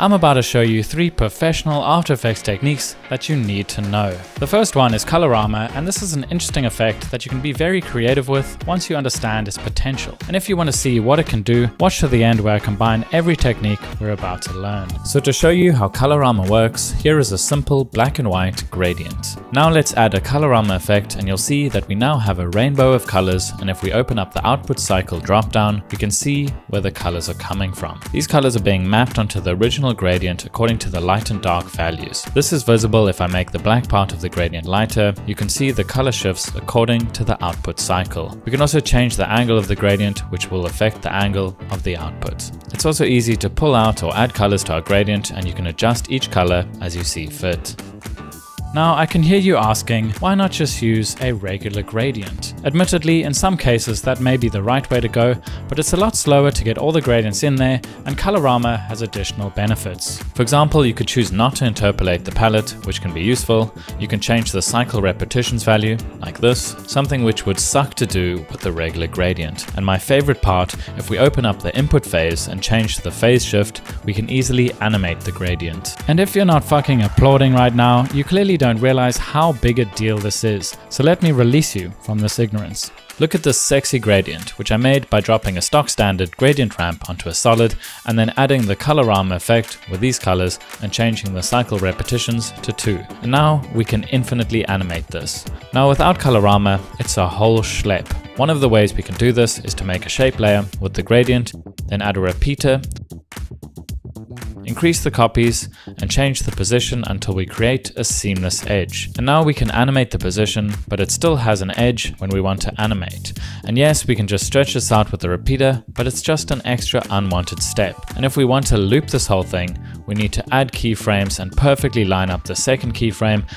I'm about to show you 3 professional After Effects techniques that you need to know. The first one is Colorama, and this is an interesting effect that you can be very creative with once you understand its potential. And if you want to see what it can do, watch to the end where I combine every technique we're about to learn. So to show you how Colorama works, here is a simple black and white gradient. Now let's add a Colorama effect and you'll see that we now have a rainbow of colors, and if we open up the output cycle dropdown, we can see where the colors are coming from. These colors are being mapped onto the original gradient according to the light and dark values. This is visible if I make the black part of the gradient lighter. You can see the color shifts according to the output cycle. We can also change the angle of the gradient, which will affect the angle of the output. It's also easy to pull out or add colors to our gradient, and you can adjust each color as you see fit. Now, I can hear you asking, why not just use a regular gradient? Admittedly, in some cases that may be the right way to go, but it's a lot slower to get all the gradients in there, and Colorama has additional benefits. For example, you could choose not to interpolate the palette, which can be useful. You can change the cycle repetitions value, like this, something which would suck to do with the regular gradient. And my favorite part, if we open up the input phase and change the phase shift, we can easily animate the gradient. And if you're not fucking applauding right now, you clearly don't realize how big a deal this is, so let me release you from this ignorance. Look at this sexy gradient, which I made by dropping a stock standard gradient ramp onto a solid and then adding the Colorama effect with these colors and changing the cycle repetitions to 2. And now we can infinitely animate this. Now without Colorama, it's a whole schlep. One of the ways we can do this is to make a shape layer with the gradient, then add a repeater, increase the copies and change the position until we create a seamless edge. And now we can animate the position, but it still has an edge when we want to animate. And yes, we can just stretch this out with the repeater, but it's just an extra unwanted step. And if we want to loop this whole thing, we need to add keyframes and perfectly line up the second keyframe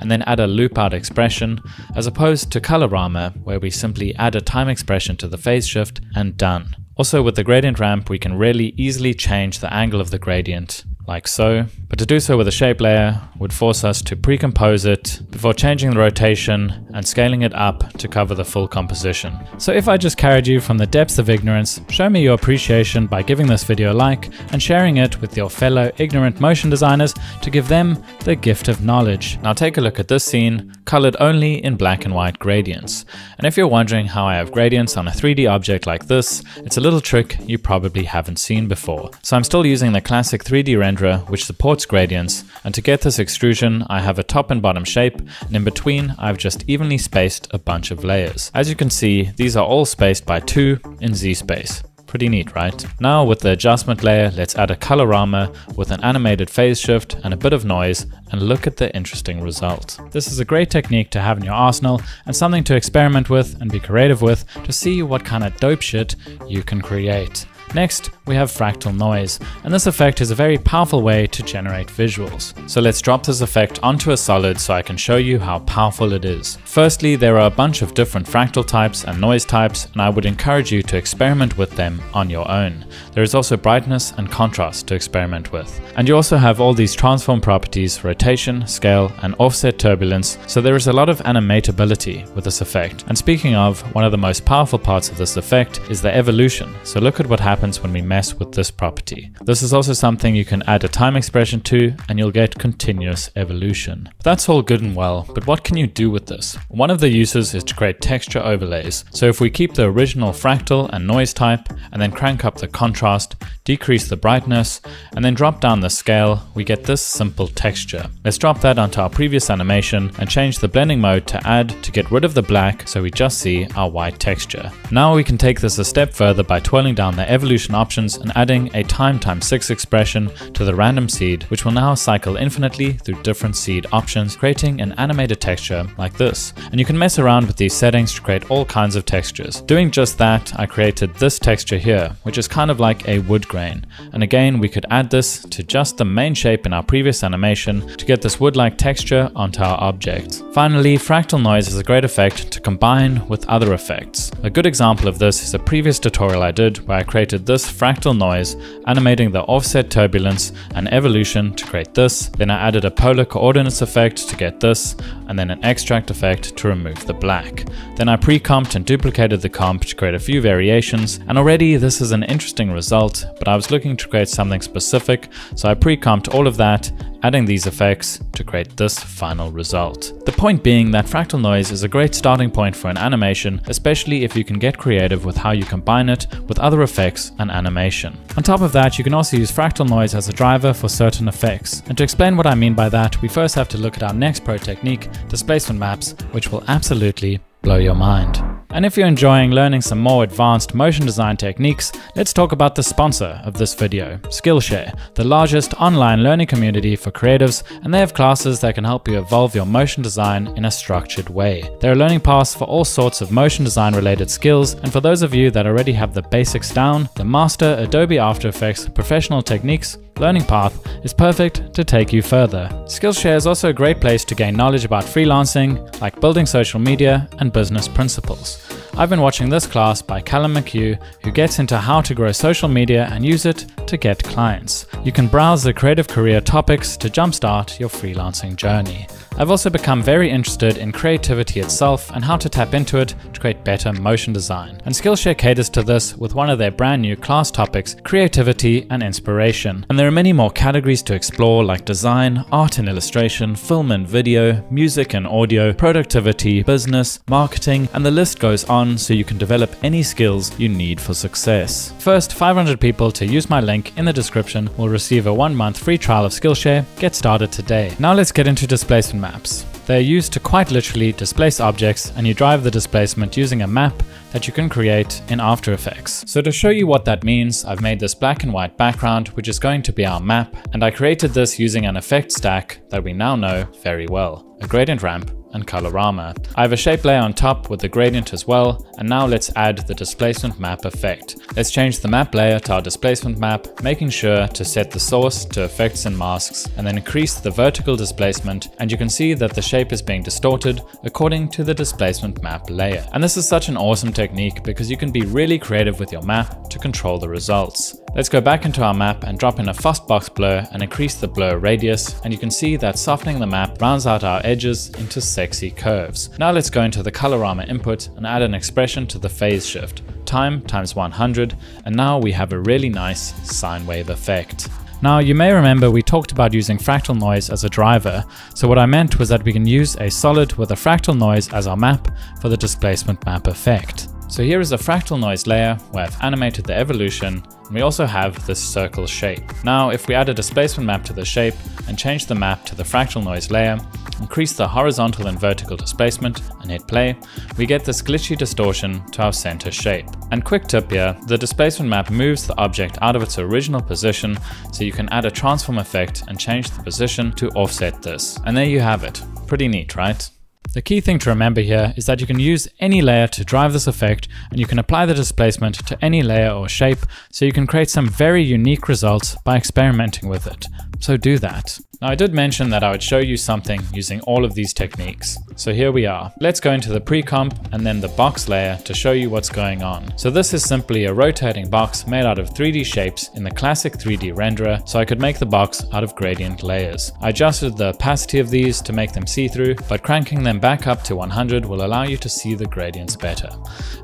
and then add a loop out expression, as opposed to Colorama where we simply add a time expression to the phase shift and done. Also, with the gradient ramp, we can really easily change the angle of the gradient, like so. But to do so with a shape layer would force us to pre-compose it before changing the rotation and scaling it up to cover the full composition. So if I just carried you from the depths of ignorance, show me your appreciation by giving this video a like and sharing it with your fellow ignorant motion designers to give them the gift of knowledge. Now take a look at this scene, colored only in black and white gradients. And if you're wondering how I have gradients on a 3D object like this, it's a little trick you probably haven't seen before. So I'm still using the classic 3D renderer which supports gradients, and to get this extrusion I have a top and bottom shape, and in between I've just evenly spaced a bunch of layers. As you can see, these are all spaced by 2 in Z space. Pretty neat, right? Now with the adjustment layer, let's add a Colorama with an animated phase shift and a bit of noise, and look at the interesting result. This is a great technique to have in your arsenal and something to experiment with and be creative with to see what kind of dope shit you can create. Next, we have fractal noise, and this effect is a very powerful way to generate visuals. So let's drop this effect onto a solid so I can show you how powerful it is. Firstly, there are a bunch of different fractal types and noise types, and I would encourage you to experiment with them on your own. There is also brightness and contrast to experiment with. And you also have all these transform properties, rotation, scale, and offset turbulence, so there is a lot of animatability with this effect. And speaking of, one of the most powerful parts of this effect is the evolution, so look at what happens when we mess with this property. This is also something you can add a time expression to, and you'll get continuous evolution. That's all good and well, but what can you do with this? One of the uses is to create texture overlays. So if we keep the original fractal and noise type, and then crank up the contrast, decrease the brightness, and then drop down the scale, we get this simple texture. Let's drop that onto our previous animation and change the blending mode to add to get rid of the black, so we just see our white texture. Now we can take this a step further by twirling down the evolution options and adding a time times 6 expression to the random seed, which will now cycle infinitely through different seed options, creating an animated texture like this. And you can mess around with these settings to create all kinds of textures. Doing just that, I created this texture here, which is kind of like a wood grain. And again, we could add this to just the main shape in our previous animation to get this wood-like texture onto our object. Finally, fractal noise is a great effect to combine with other effects. A good example of this is a previous tutorial I did where I created this fractal fractal noise, animating the offset turbulence and evolution to create this. Then I added a polar coordinates effect to get this, and then an extract effect to remove the black. Then I pre-comped and duplicated the comp to create a few variations, and already this is an interesting result, but I was looking to create something specific, so I pre-comped all of that, adding these effects to create this final result. The point being that fractal noise is a great starting point for an animation, especially if you can get creative with how you combine it with other effects and animation. On top of that, you can also use fractal noise as a driver for certain effects. And to explain what I mean by that, we first have to look at our next pro technique, displacement maps, which will absolutely blow your mind. And if you're enjoying learning some more advanced motion design techniques, let's talk about the sponsor of this video, Skillshare, the largest online learning community for creatives, and they have classes that can help you evolve your motion design in a structured way. There are learning paths for all sorts of motion design related skills, and for those of you that already have the basics down, the Master Adobe After Effects Professional Techniques learning path is perfect to take you further. Skillshare is also a great place to gain knowledge about freelancing, like building social media and business principles. I've been watching this class by Callum McHugh, who gets into how to grow social media and use it to get clients. You can browse the creative career topics to jumpstart your freelancing journey. I've also become very interested in creativity itself and how to tap into it to create better motion design. And Skillshare caters to this with one of their brand new class topics, creativity and inspiration. And there are many more categories to explore, like design, art and illustration, film and video, music and audio, productivity, business, marketing, and the list goes on, so you can develop any skills you need for success. First 500 people to use my link in the description will receive a 1-month free trial of Skillshare. Get started today. Now let's get into displacement maps. They are used to quite literally displace objects, and you drive the displacement using a map that you can create in After Effects. So to show you what that means, I've made this black and white background, which is going to be our map, and I created this using an effect stack that we now know very well, a gradient ramp and Colorama. I have a shape layer on top with the gradient as well, and now let's add the displacement map effect. Let's change the map layer to our displacement map, making sure to set the source to effects and masks, and then increase the vertical displacement, and you can see that the shape is being distorted according to the displacement map layer. And this is such an awesome technique because you can be really creative with your map to control the results. Let's go back into our map and drop in a Frostbox blur and increase the blur radius, and you can see that softening the map rounds out our edges into sexy curves. Now let's go into the Colorama input and add an expression to the phase shift, time times 100, and now we have a really nice sine wave effect. Now you may remember we talked about using fractal noise as a driver, so what I meant was that we can use a solid with a fractal noise as our map for the displacement map effect. So here is a fractal noise layer where I've animated the evolution, and we also have this circle shape. Now if we add a displacement map to the shape and change the map to the fractal noise layer, increase the horizontal and vertical displacement and hit play, we get this glitchy distortion to our center shape. And quick tip here, the displacement map moves the object out of its original position, so you can add a transform effect and change the position to offset this. And there you have it. Pretty neat, right? The key thing to remember here is that you can use any layer to drive this effect, and you can apply the displacement to any layer or shape, so you can create some very unique results by experimenting with it. So do that. Now I did mention that I would show you something using all of these techniques. So here we are. Let's go into the pre-comp and then the box layer to show you what's going on. So this is simply a rotating box made out of 3D shapes in the classic 3D renderer, so I could make the box out of gradient layers. I adjusted the opacity of these to make them see-through, but cranking them back up to 100 will allow you to see the gradients better.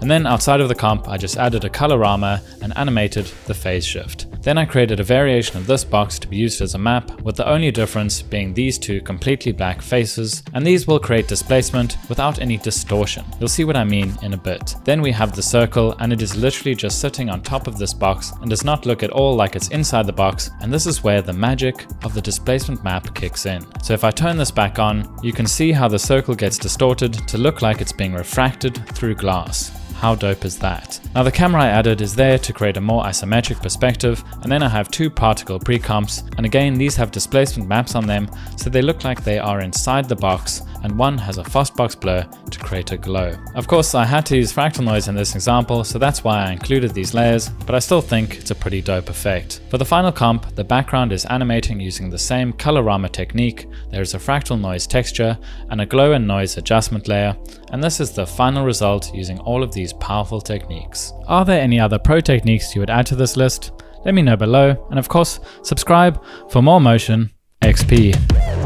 And then outside of the comp, I just added a Colorama and animated the phase shift. Then I created a variation of this box to be used as a map, with the only difference being these two completely black faces, and these will create displacement without any distortion. You'll see what I mean in a bit. Then we have the circle, and it is literally just sitting on top of this box and does not look at all like it's inside the box, and this is where the magic of the displacement map kicks in. So if I turn this back on, you can see how the circle gets distorted to look like it's being refracted through glass. How dope is that? Now the camera I added is there to create a more isometric perspective, and then I have two particle pre-comps, and again these have displacement maps on them, so they look like they are inside the box, and one has a Frostbox blur to create a glow. Of course I had to use fractal noise in this example, so that's why I included these layers, but I still think it's a pretty dope effect. For the final comp, the background is animating using the same Colorama technique. There is a fractal noise texture and a glow and noise adjustment layer, and this is the final result using all of these powerful techniques. Are there any other pro techniques you would add to this list? let me know below, and of course subscribe for more Motion XP.